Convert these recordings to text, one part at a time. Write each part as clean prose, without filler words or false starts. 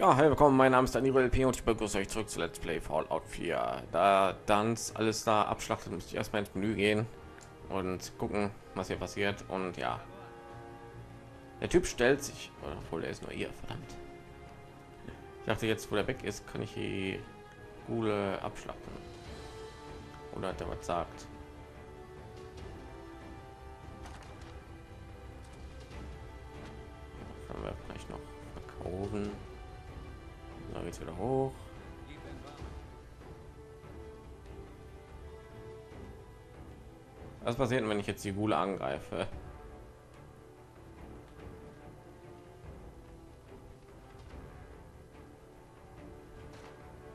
Ja, hey, willkommen, mein Name ist DanieruLP und ich begrüße euch zurück zu Let's Play Fallout 4. Da Dans alles da abschlachtet, müsste ich erstmal ins Menü gehen und gucken, was hier passiert. Und ja, der Typ stellt sich, obwohl er ist nur hier, verdammt. Ich dachte jetzt, wo der weg ist, kann ich die Gule abschlachten. Oder hat er was gesagt? Können wir gleich noch verkaufen. Da geht's wieder hoch. Was passiert, wenn ich jetzt die Gule angreife?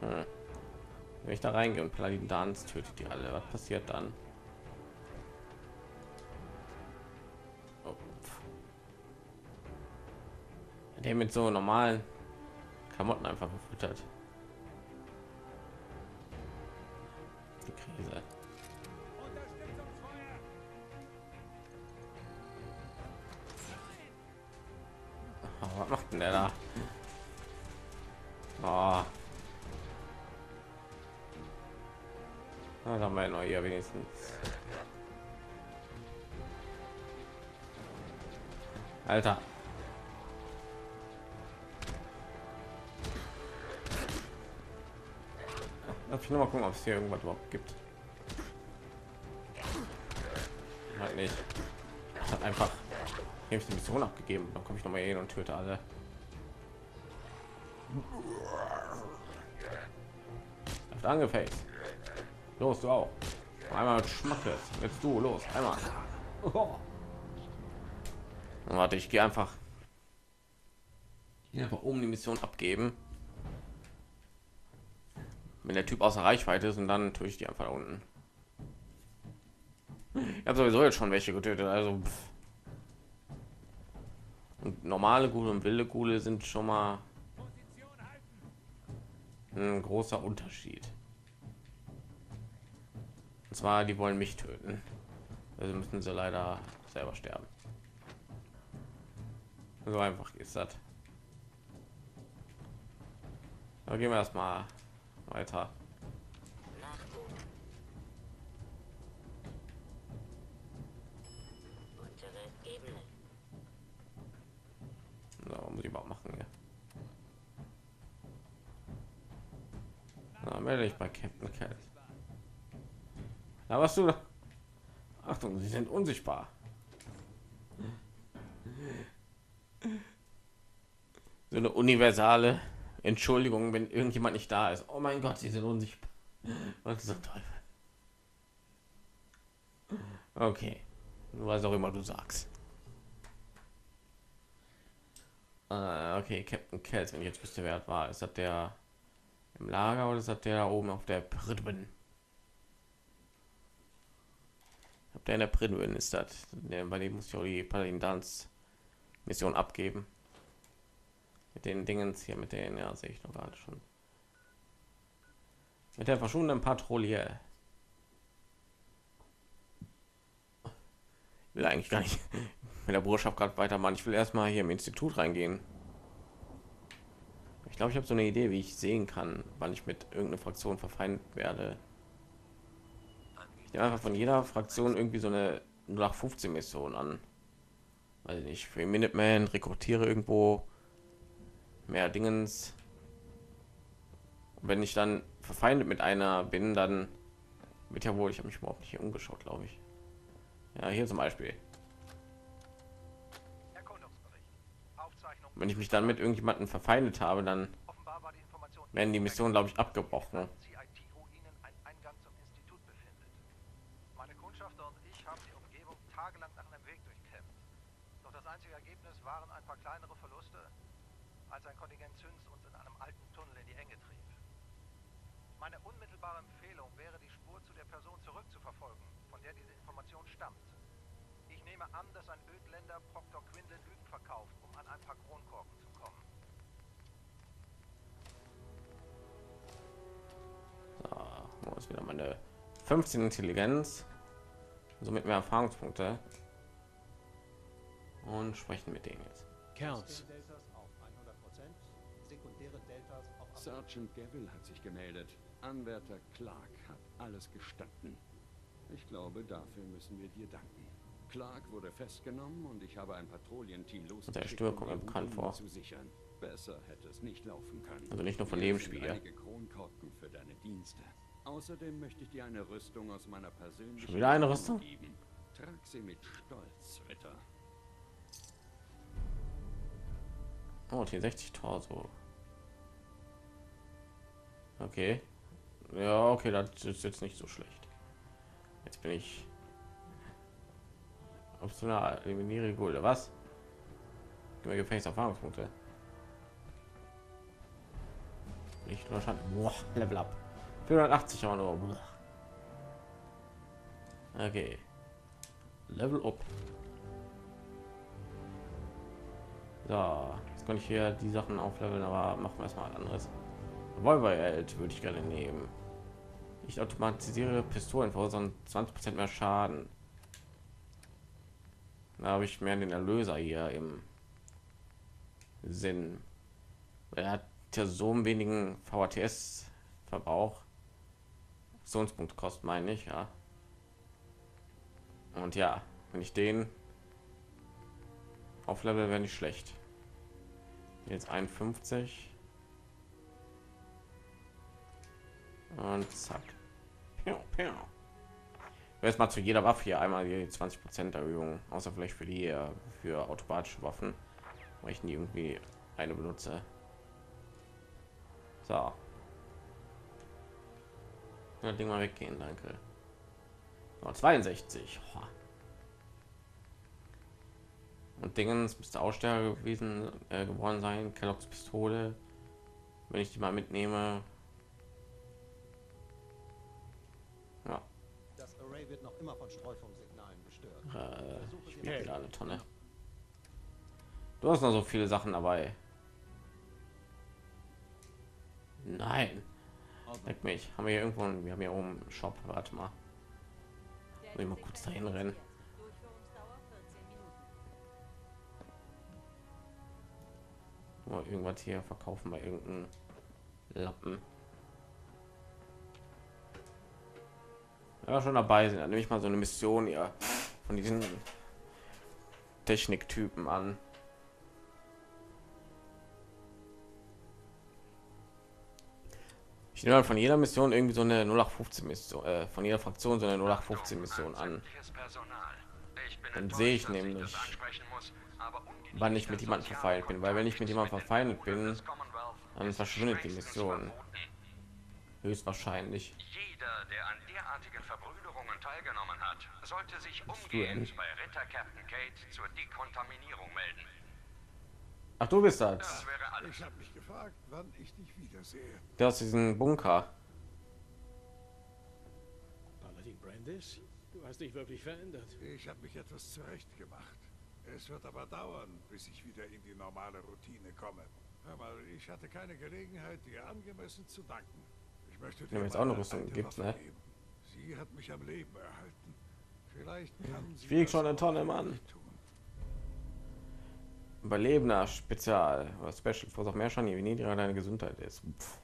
Wenn ich da reingehe und Paladin-Dans tötet die alle, was passiert dann? Der mit so normalen Klamotten einfach gefüttert. Die Krise. Oh, was macht denn der da? Oh. Na, da haben wir noch hier wenigstens. Alter. Ich noch mal gucken, ob es hier irgendwas überhaupt gibt. Halt nicht. Hat einfach die Mission abgegeben. Dann komme ich noch mal hin und töte alle. Hat angefällt. Los, du auch. Einmal mit Schmackes. Jetzt du los. Einmal. Oh. Warte, ich gehe einfach hier oben die Mission abgeben. Wenn der Typ außer Reichweite ist und dann tue ich die einfach da unten. Ich habe sowieso jetzt schon welche getötet, also pff. Und normale Gule und wilde Gule sind schon mal ein großer Unterschied. Und zwar, die wollen mich töten, also müssen sie leider selber sterben. So einfach ist das. Da gehen wir erstmal weiter. So, muss ich überhaupt machen hier? Na, melde ich bei Captain Kells. Da warst du. Achtung, sie sind unsichtbar. So eine universale Entschuldigung, wenn irgendjemand nicht da ist. Oh mein Gott, sie sind unsichtbar. Was zum Teufel? Okay, was auch immer du sagst. Okay, Captain Kells, wenn ich jetzt wüsste, wer das war. Ist das der im Lager oder ist das der da oben auf der Prydwen? Ob der in der Prydwen ist das? Weil ich muss ja die Paladin-Dans-Mission abgeben. Mit den Dingens hier, mit denen, ja, sehe ich doch gerade schon. Mit der verschwundenen Patrouille. Ich will eigentlich gar nicht mit der Botschaft gerade weitermachen. Ich will erstmal hier im Institut reingehen. Ich glaube, ich habe so eine Idee, wie ich sehen kann, wann ich mit irgendeiner Fraktion verfeindet werde. Ich nehme einfach von jeder Fraktion irgendwie so eine 0815 Mission an. Weil ich für Minuteman rekrutiere irgendwo mehr Dingens. Und wenn ich dann verfeindet mit einer bin, dann wird ja wohl, ich habe mich überhaupt nicht hier umgeschaut, glaube ich. Ja, hier zum Beispiel. Wenn ich mich dann mit irgendjemanden verfeindet habe, dann werden die Missionen, glaube ich, abgebrochen. Als ein Kontingent Züns uns in einem alten Tunnel in die Enge trieb. Meine unmittelbare Empfehlung wäre, die Spur zu der Person zurückzuverfolgen, von der diese Information stammt. Ich nehme an, dass ein Ödländer Proctor Quindel Lügen verkauft, um an ein paar Kronkorken zu kommen. So, wo ist wieder meine 15 Intelligenz. Somit mehr Erfahrungspunkte. Und sprechen mit denen jetzt. Counts. Sekundäre Sergeant Gavel hat sich gemeldet. Anwärter Clark hat alles gestanden. Ich glaube, dafür müssen wir dir danken. Clark wurde festgenommen und ich habe ein Patrouillenteam losgeschickt, der Stimme kommt mir bekannt vor. Zu sichern. Besser hätte es nicht laufen können. Also nicht nur von dem Spiel. Einige Kronkorken für deine Dienste. Außerdem möchte ich dir eine Rüstung aus meiner persönlichen... Schon wieder eine Rüstung? Trag sie mit Stolz, Ritter. Oh, T60.000. Okay. Ja, okay, das ist jetzt nicht so schlecht. Jetzt bin ich... Optional, eliminiere Gulde, was? Gib mir Gefängniserfahrungspunkte. Nicht wahrscheinlich. Boah, Level up. 480 €. Boah. Okay. Level up. So, jetzt kann ich hier die Sachen aufleveln, aber machen wir erstmal was anderes. Revolverheld würde ich gerne nehmen. Ich automatisiere Pistolen verursachen 20% mehr Schaden. Da habe ich mehr den Erlöser hier im Sinn. Er hat ja so einen wenigen VATS Verbrauch. Aktionspunkt kostet, meine ich, ja. Und ja, wenn ich den auf Level, wäre nicht schlecht. Jetzt 51 und zack. Piau, piau. Jetzt mal zu jeder Waffe hier einmal die 20% Erhöhung, außer vielleicht für die für automatische Waffen, weil ich nie irgendwie eine benutze. So, ja, Ding mal weggehen, danke. Oh, 62 und Dingens müsste Ausstärke gewesen geworden sein. Kelloggs Pistole, wenn ich die mal mitnehme. Ja. Das Array wird noch immer von Streufungssignalen gestört. Ich bin wieder eine Tonne. Du hast noch so viele Sachen dabei. Nein. Leck mich. Haben wir hier irgendwo einen, wir haben hier oben einen Shop. Warte mal. Will ich mal kurz dahin rennen. Oh, irgendwas hier verkaufen bei irgendeinem Lappen. Ja, schon dabei sind, dann nehme ich mal so eine Mission ja von diesen Techniktypen an. Ich nehme von jeder Mission irgendwie so eine 0815 Mission, von jeder Fraktion so eine 0815 Mission an. Dann sehe ich nämlich, wann ich mit jemandem verfeindet bin, weil wenn ich mit jemandem verfeindet bin, dann verschwindet die Mission. Höchstwahrscheinlich. Jeder, der an derartigen Verbrüderungen teilgenommen hat, sollte sich umgehend bei Ritter-Captain Kate zur Dekontaminierung melden. Ach, du bist das. Das wäre alles. Ich habe mich gefragt, wann ich dich wiedersehe. Das ist ein Bunker. Paladin Brandis, du hast dich wirklich verändert. Ich habe mich etwas zurecht gemacht. Es wird aber dauern, bis ich wieder in die normale Routine komme. Hör mal, ich hatte keine Gelegenheit, dir angemessen zu danken. Ich möchte dir jetzt auch noch Rüstung gibt, ne? Sie hat mich am Leben erhalten. Vielleicht kann sie. Ich wiege schon eine Tonne, Mann. Überlebender Spezial oder Special verursacht mehr Schaden, je niedriger deine Gesundheit ist. Pff.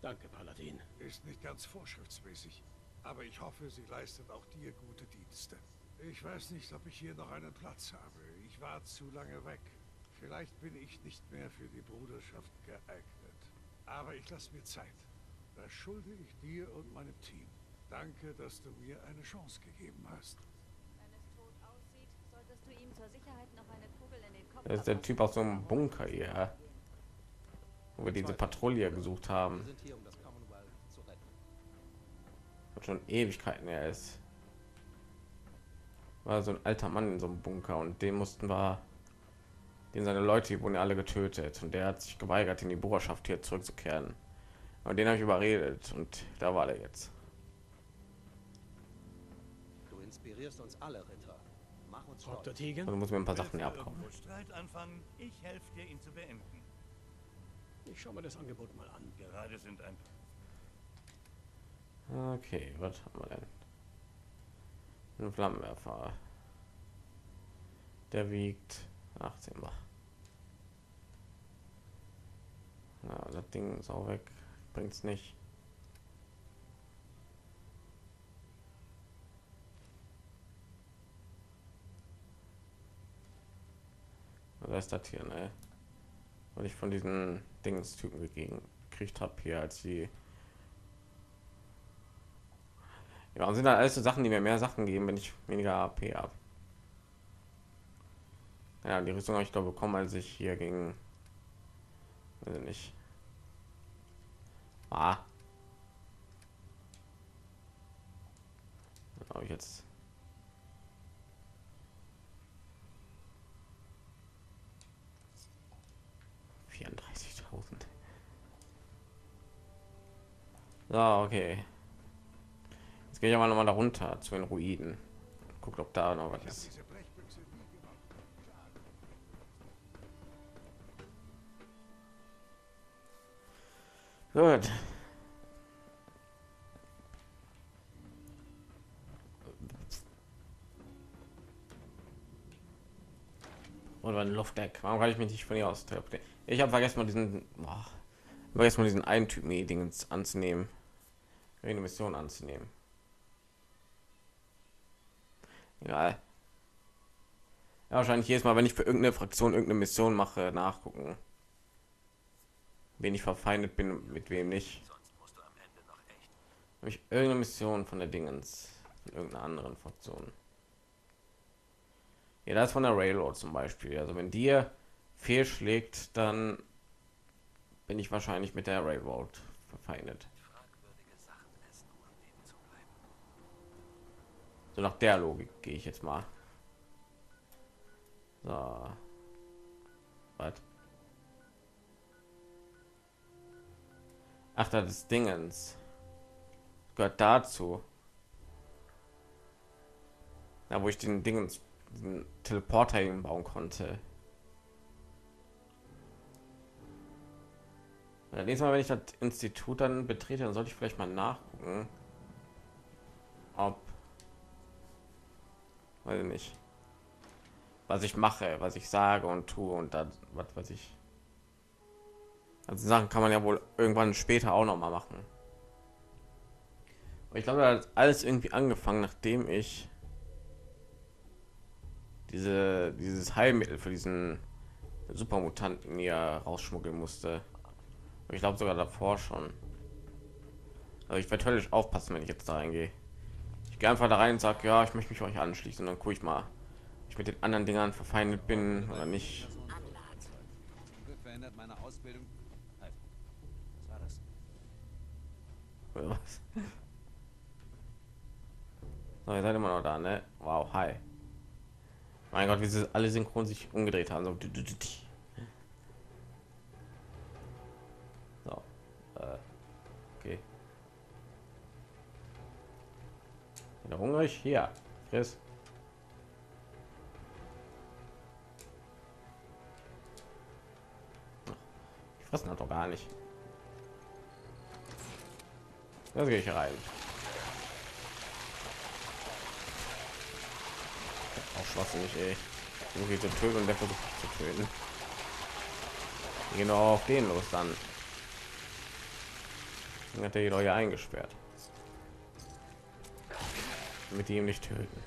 Danke, Paladin. Ist nicht ganz vorschriftsmäßig, aber ich hoffe, sie leistet auch dir gute Dienste. Ich weiß nicht, ob ich hier noch einen Platz habe. Ich war zu lange weg. Vielleicht bin ich nicht mehr für die Bruderschaft geeignet. Aber ich lasse mir Zeit. Das schulde ich dir und meinem Team. Danke, dass du mir eine Chance gegeben hast. Das ist der Typ aus so einem Bunker hier, wo wir diese Patrouille gesucht haben. Hat schon Ewigkeiten her ist. War so ein alter Mann in so einem Bunker und den mussten wir, den seine Leute wurden ja alle getötet und der hat sich geweigert, in die Bürgerschaft hier zurückzukehren. Und den habe ich überredet und da war er jetzt. Du inspirierst uns alle, Ritter. Mach uns Dr. Tegan. Also muss mir ein paar Sachen abkommen. Streit anfangen, ich helfe dir, ihn zu beenden. Ich schaue mir das Angebot mal an. Gerade sind ein. Okay, was haben wir denn? Ein Flammenwerfer. Der wiegt 18 Mal. Ja, das Ding ist auch weg, bringt's nicht. Oder ist das hier, ne? Weil ich von diesen Dingstypen gekriegt habe hier, als die ja, sind halt alles so Sachen, die mir mehr Sachen geben, wenn ich weniger AP habe. Ja, die Rüstung habe ich doch bekommen, als ich hier gegen, also nicht. Ah. Habe ich jetzt. So, okay. Jetzt gehe ich aber noch mal darunter zu den Ruinen. Guckt, ob da noch was ist. Gut. Oder ein Luftdeck. Warum kann ich mich nicht von hier aus teleportieren? Ich habe vergessen, mal diesen, boah, vergessen mal diesen einen Typen Dingens anzunehmen, eine Mission anzunehmen. Egal. Ja, wahrscheinlich jedes Mal, wenn ich für irgendeine Fraktion irgendeine Mission mache, nachgucken, wen ich verfeindet bin und mit wem nicht. Sonst musst du am Ende noch echt. Habe ich irgendeine Mission von der Dingens, von irgendeiner anderen Fraktion. Ja, das ist von der Railroad zum Beispiel. Also wenn dir fehlschlägt, dann bin ich wahrscheinlich mit der Railroad verfeindet. So nach der Logik gehe ich jetzt mal. So. Was? Ach, das ist Dingens. Gehört dazu. Da wo ich den Dingens, den Teleporter hinbauen konnte. Nächstes Mal, wenn ich das Institut dann betrete, dann sollte ich vielleicht mal nachgucken, ob, weiß ich nicht, was ich mache, was ich sage und tue und dann was weiß ich. Also Sachen kann man ja wohl irgendwann später auch noch mal machen. Und ich glaube, das hat alles irgendwie angefangen, nachdem ich dieses Heilmittel für diesen Supermutanten hier rausschmuggeln musste. Ich glaube sogar davor schon. Also ich werde völlig aufpassen, wenn ich jetzt da reingehe. Ich gehe einfach da rein und sage, ja, ich möchte mich euch anschließen und dann gucke ich mal, ob ich mit den anderen Dingern verfeindet bin oder nicht. So, ihr seid immer noch da, ne? Wow, hi. Mein Gott, wie sie alle synchron sich umgedreht haben. So. Okay. Bin du hungrig? Hier, Chris. Ich fressen hat doch gar nicht. Das gehe ich rein. Auch schloss nicht, ey. Irgendwie zu töten und der versucht zu töten. Genau auf den los dann. Hat er jedoch hier eingesperrt, mit ihm nicht töten.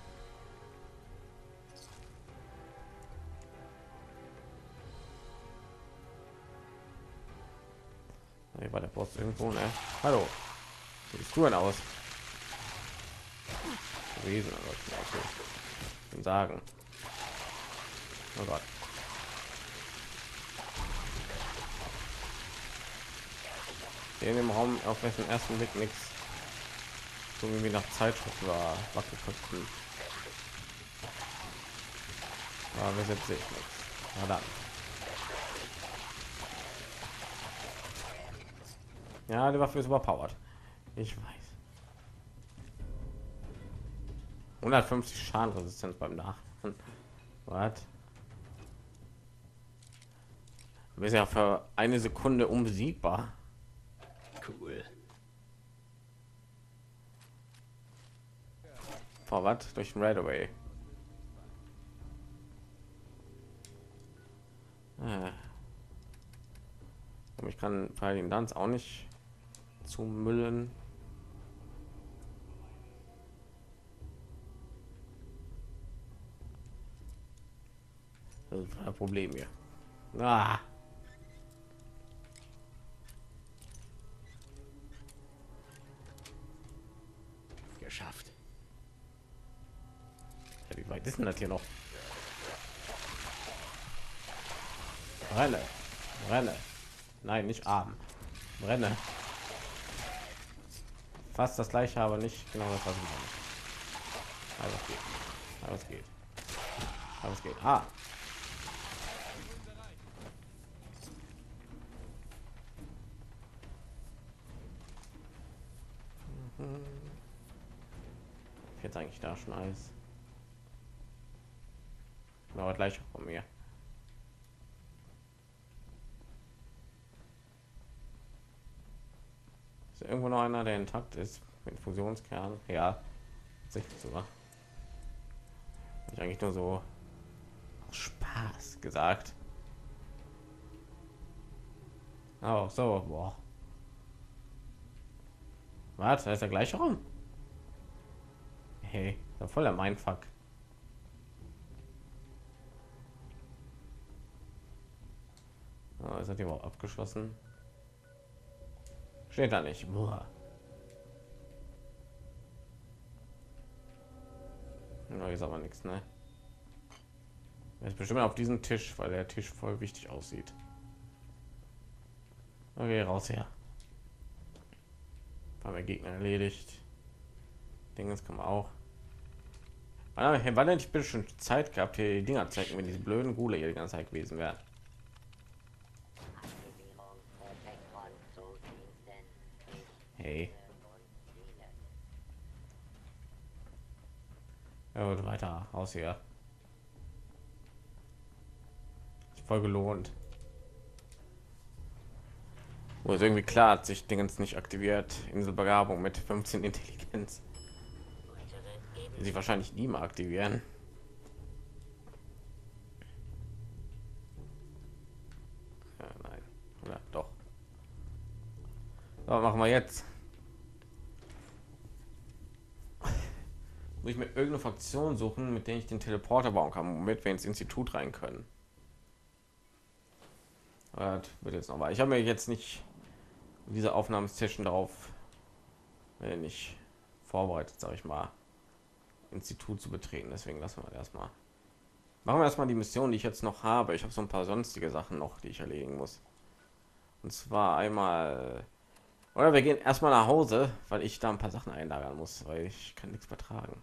Hier war der Boss irgendwo, ne? Hallo, wie sieht du denn aus? Riesen, okay. Sagen. Oh Gott. In dem Raum auf den ersten Blick nichts, so wie nach Zeitschrift war, Wackelkosten. Aber wir sind sich nichts. Na dann. Ja, die Waffe ist überpowered. Ich weiß. 150 Schadenresistenz beim Nachladen. Was? Wir sind ja für eine Sekunde unbesiegbar. Cool. Vor was? Durch den Right Away. Ah. Ich Ich kann Paladin-Dans auch nicht zu müllen. Das ist ein Problem hier. Ah. Geschafft. Ja, wie weit ist denn das hier noch? Brenne, brenne. Nein, nicht arm. Brenne. Fast das gleiche, aber nicht genau das, was ich meine. Aber es geht. Aber es geht. Aber es geht. Ah. Jetzt eigentlich da schon alles. Genau gleich von mir. Ist irgendwo noch einer, der intakt ist mit Fusionskern? Ja, sogar. Ich eigentlich nur so aus Spaß gesagt. Oh, so. Boah. Was? Da ist der gleiche Raum. Hey, da voller Mindfuck. Oh, ist das überhaupt abgeschlossen? Steht da nicht. Boah. Na, ist aber nichts, ne? Jetzt bestimmt auf diesen Tisch, weil der Tisch voll wichtig aussieht. Okay, raus her. Haben wir Gegner erledigt. Ding, das kann man auch. Wann hätte ich bitte schon Zeit gehabt, hier die Dinger zeigen, wenn diese blöden Gule hier die ganze Zeit gewesen wären. Hey. Ja, weiter raus hier. Ist voll gelohnt. Wo ist irgendwie klar, hat sich Dingens nicht aktiviert. Inselbegabung mit 15 Intelligenz. Sie wahrscheinlich nie mal aktivieren. Ja, nein, oder doch. So, machen wir jetzt. Muss ich mir irgendeine Fraktion suchen, mit der ich den Teleporter bauen kann, womit wir ins Institut rein können. Das wird jetzt noch mal. Ich habe mir jetzt nicht diese Aufnahmesession darauf nicht vorbereitet, sage ich mal. Institut zu betreten, deswegen lassen wir erstmal. Machen wir erstmal die Mission, die ich jetzt noch habe. Ich habe so ein paar sonstige Sachen noch, die ich erledigen muss. Und zwar einmal, oder wir gehen erstmal nach Hause, weil ich da ein paar Sachen einlagern muss, weil ich kann nichts vertragen.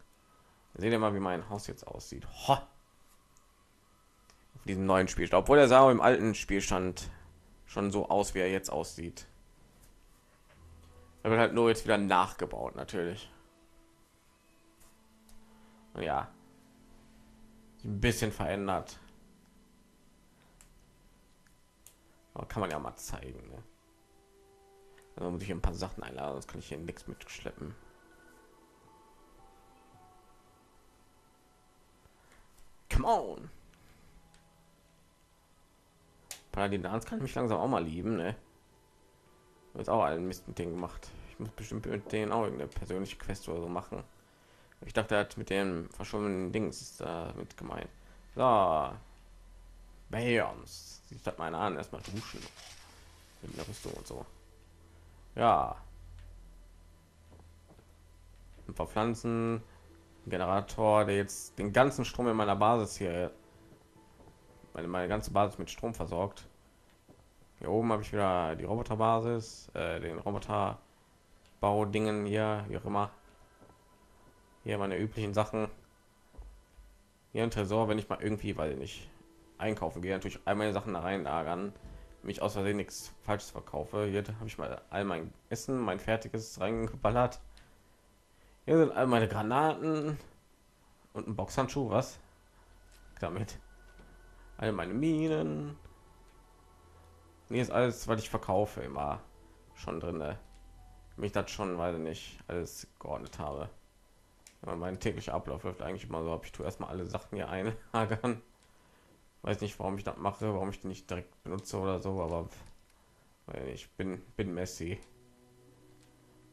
Seht ihr mal, wie mein Haus jetzt aussieht. Ho! Auf diesem neuen Spielstand, obwohl der sah im alten Spielstand schon so aus, wie er jetzt aussieht. Er wird halt nur jetzt wieder nachgebaut, natürlich. Ja, ein bisschen verändert, aber kann man ja mal zeigen, ne? Also muss ich ein paar Sachen einladen, sonst kann ich hier nichts mitschleppen. Come on, Paladin-Dans kann mich langsam auch mal lieben, ne? Jetzt auch allen Mist mit denen gemacht. Ich muss bestimmt mit denen auch irgendeine persönliche Quest oder so machen. Ich dachte, er hat mit dem verschobenen Dings ist da mit gemeint. So, Bams. Ich dachte, meine Ahnen erstmal duschen mit der Rüstung und so. Ja, ein paar Pflanzen, ein Generator, der jetzt den ganzen Strom in meiner Basis hier, meine ganze Basis mit Strom versorgt. Hier oben habe ich wieder die Roboterbasis, den Roboterbau-Dingen hier, wie auch immer. Hier meine üblichen Sachen. Hier ein Tresor, wenn ich mal irgendwie, weil nicht einkaufen gehe, natürlich all meine Sachen da reinlagern, mich aus Versehen nichts Falsches verkaufe. Hier habe ich mal all mein Essen, mein fertiges reingeballert. Hier sind all meine Granaten und ein Boxhandschuh, was damit all meine Minen. Hier ist alles, was ich verkaufe, immer schon drin. Mich das schon, weil ich nicht alles geordnet habe. Mein täglicher Ablauf läuft eigentlich immer so ab. Ich tue erstmal alle Sachen hier einlagern. Weiß nicht, warum ich das mache, warum ich die nicht direkt benutze oder so, aber Weil ich bin messy.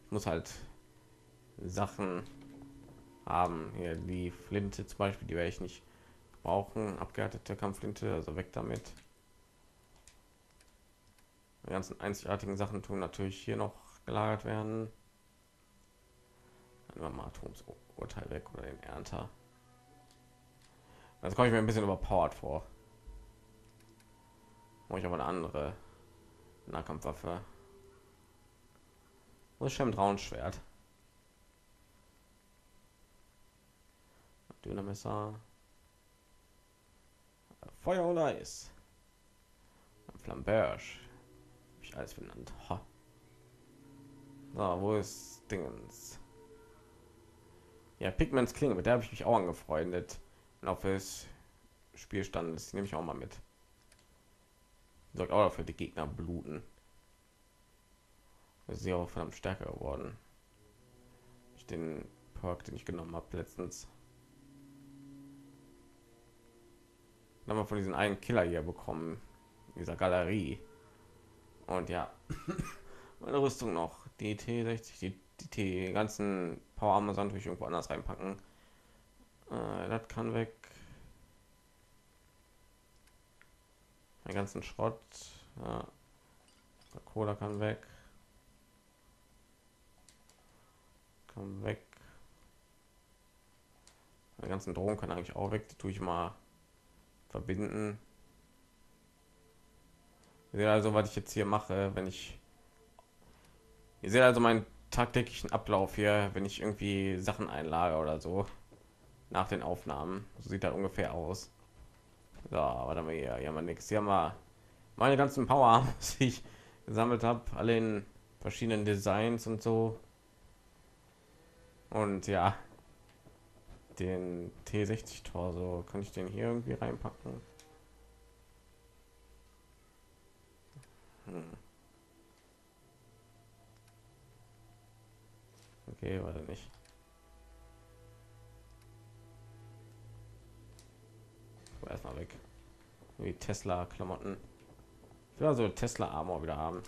Ich muss halt Sachen haben. Hier die Flinte zum Beispiel, die werde ich nicht brauchen. Abgehärtete Kampfflinte, also weg damit. Die ganzen einzigartigen Sachen tun natürlich hier noch gelagert werden. Dann mal Atoms Urteil weg oder den Ernter. Also komme ich mir ein bisschen überpowered vor. Brauche ich aber eine andere Nahkampfwaffe. Wo ist schon Raunschwert? Dönermesser. Feuer oder Eis? Flamberge. Hab ich alles benannt. Ha. So, wo ist Dingens? Ja, Pickman's Klinge, mit der habe ich mich auch angefreundet. Und auf des Spielstandes nehme ich auch mal mit. Sorgt auch dafür, die Gegner bluten. Das ist ja auch verdammt stärker geworden. Ich den Perk, den ich genommen habe letztens. Dann haben wir von diesen einen Killer hier bekommen, in dieser Galerie. Und ja, meine Rüstung noch. Die T60, die ganzen Power Amazon natürlich irgendwo anders reinpacken. Das kann weg. Den ganzen Schrott. Cola kann weg. Kann weg. Den ganzen Drogen kann eigentlich auch weg. Die tue ich mal verbinden. Ihr seht also, was ich jetzt hier mache, wenn ich... Ihr seht also meinen tagtäglichen Ablauf hier, wenn ich irgendwie Sachen einlage oder so nach den Aufnahmen. So sieht das ungefähr aus. So, aber dann hier mal nichts. Hier haben wir meine ganzen Power, die ich gesammelt habe, alle in verschiedenen Designs und so. Und ja, den T60 Torso, kann ich den hier irgendwie reinpacken? Okay, warte nicht. Erstmal weg. Wie Tesla-Klamotten. Ich will also Tesla-Armor wieder haben.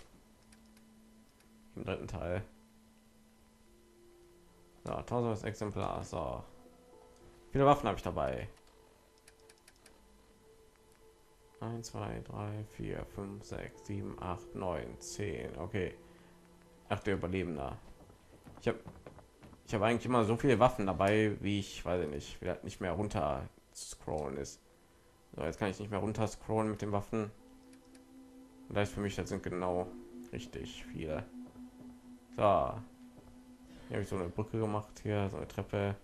Im dritten Teil. So, 1000 Exemplar. So. Viele Waffen habe ich dabei. 1, 2, 3, 4, 5, 6, 7, 8, 9, 10. Okay. Ach, der Überlebender. Ich hab eigentlich immer so viele Waffen dabei, wie ich weiß nicht, wie das nicht mehr runter scrollen ist. So, jetzt kann ich nicht mehr runter scrollen mit den Waffen. Und da ist für mich, das sind genau richtig viele. So, hier habe ich so eine Brücke gemacht, hier so eine Treppe.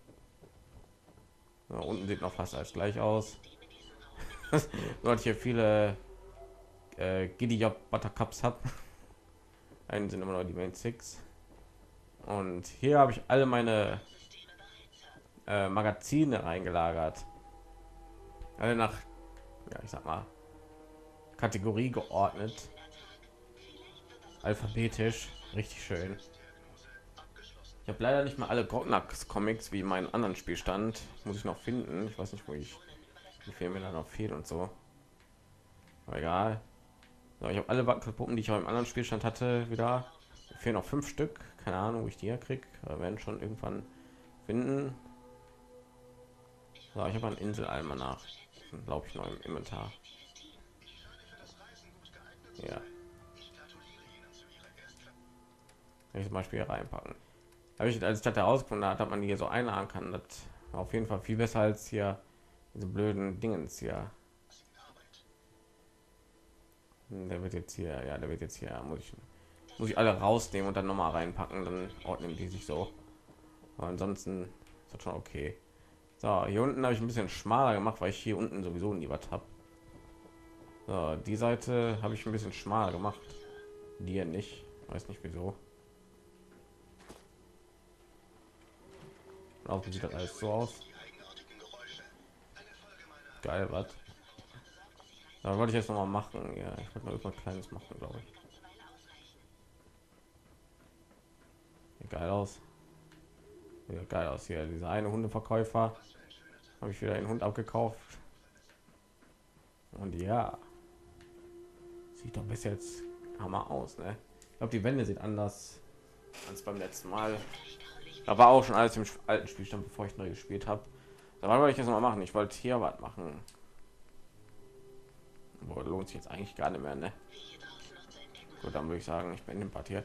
So, unten sieht noch fast alles gleich aus. Nur ich hier viele Giddyup Buttercups habe. Einen sind immer noch die Main Six. Und hier habe ich alle meine Magazine reingelagert. Alle nach, ja, ich sag mal, Kategorie geordnet, alphabetisch, richtig schön. Ich habe leider nicht mal alle Grognak's Comics wie in meinem anderen Spielstand, muss ich noch finden. Ich weiß nicht, wo ich die Filme dann noch fehlen und so, aber egal. So, ich habe alle Wackelpuppen, die ich auch im anderen Spielstand hatte, wieder. Mir fehlen noch 5 Stück, keine Ahnung, wo ich die herkriege, aber werden schon irgendwann finden. So, ich habe einen Inselalmer nach, glaube ich, noch im Inventar. Ja. Wenn ich zum Beispiel hier reinpacken. Habe ich als Stadt herausgefunden, hat man hier so einladen kann. Das war auf jeden Fall viel besser als hier diese blöden Dingens hier. Der wird jetzt hier, ja, der wird jetzt hier, muss ich alle rausnehmen und dann nochmal reinpacken, dann ordnen die sich so. Aber ansonsten ist das schon okay. So, hier unten habe ich ein bisschen schmaler gemacht, weil ich hier unten sowieso nie was habe. So, die Seite habe ich ein bisschen schmaler gemacht. Die hier nicht. Weiß nicht wieso. Auch sieht das alles so aus. Geil, was? Da wollte ich jetzt noch mal machen. Ja, ich wollte mal irgendwas Kleines machen, glaube ich. Sieht geil aus. Sieht geil aus hier. Dieser eine Hundeverkäufer. Habe ich wieder einen Hund abgekauft. Und ja, sieht doch bis jetzt Hammer aus, ne? Ich glaube, die Wände sieht anders als beim letzten Mal. Da war auch schon alles im alten Spielstand, bevor ich neu gespielt habe. Da wollte ich jetzt mal machen. Ich wollte hier was machen. Boah, lohnt sich jetzt eigentlich gar nicht mehr, ne? Gut, dann würde ich sagen, ich bin im Part hier.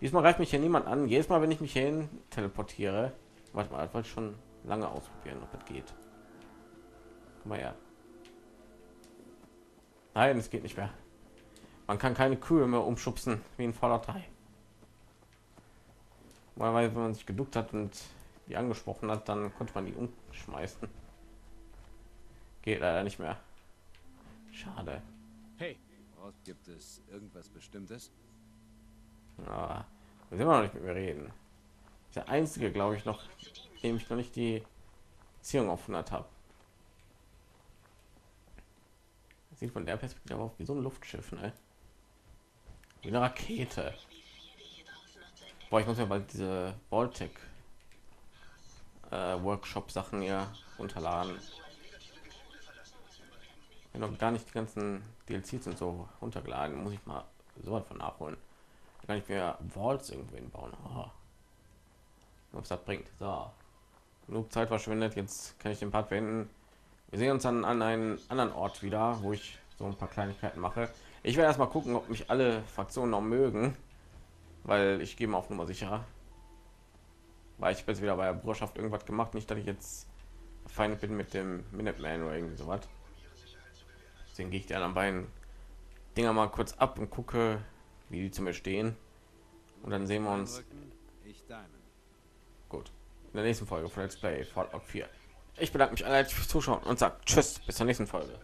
Diesmal reicht mich hier niemand an. Jedes Mal, wenn ich mich hin teleportiere, warte mal, das wollte ich schon lange ausprobieren, ob das geht. Guck mal her. Nein, es geht nicht mehr. Man kann keine Kühe mehr umschubsen wie in Fallout 3. Weil wenn man sich geduckt hat und die angesprochen hat, dann konnte man die umschmeißen. Geht leider nicht mehr. Schade. Hey, gibt es irgendwas Bestimmtes? Ja, wir sind noch nicht mit mir reden. Der einzige, glaube ich, noch, dem ich noch nicht die Beziehung offen habe. Sieht von der Perspektive auf wie so ein Luftschiff, ne? Wie eine Rakete. Boah, ich muss ja bald diese Baltic Workshop Sachen hier runterladen. Ich noch gar nicht die ganzen DLCs und so runtergeladen, muss ich mal so von nachholen. Da kann ich mir Walls irgendwo hinbauen. Oh. Was das bringt. So. Genug Zeit verschwendet, jetzt kann ich den Part beenden. Wir sehen uns dann an einem anderen Ort wieder, wo ich so ein paar Kleinigkeiten mache. Ich werde erstmal gucken, ob mich alle Fraktionen noch mögen, weil ich gehe mal auf Nummer sicher. Weil ich jetzt wieder bei der Bruderschaft irgendwas gemacht, nicht dass ich jetzt fein bin mit dem Minuteman oder irgendwie sowas. Deswegen gehe ich die anderen beiden Dinger mal kurz ab und gucke, wie die zu mir stehen. Und dann sehen wir uns gut in der nächsten Folge von Let's Play Fallout 4. Ich bedanke mich alle fürs Zuschauen und sage tschüss, bis zur nächsten Folge.